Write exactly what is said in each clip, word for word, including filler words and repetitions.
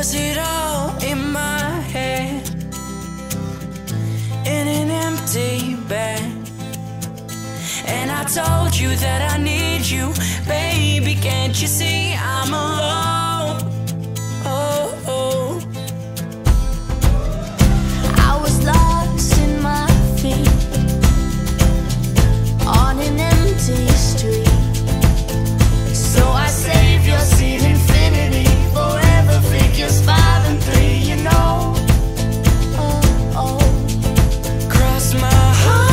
was it all in my head, in an empty bed? And I told you that I need you, baby, can't you see I'm alone? Oh, oh. I was lost in my feet, on an empty street. So I save your seat, infinity, forever figures five and three, you know. Oh, oh. Cross my heart.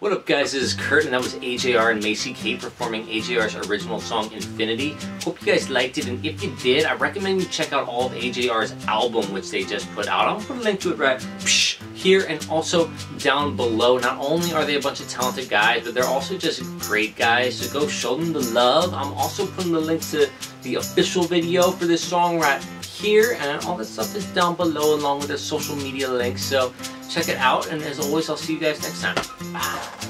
What up guys, this is Kurt and that was A J R and Macy Kate performing A J R's original song Infinity. Hope you guys liked it, and if you did, I recommend you check out all of A J R's album which they just put out. I'll put a link to it right here and also down below. Not only are they a bunch of talented guys, but they're also just great guys, so go show them the love. I'm also putting the link to the official video for this song right here, and all this stuff is down below along with their social media links, so check it out, and as always I'll see you guys next time. Bye.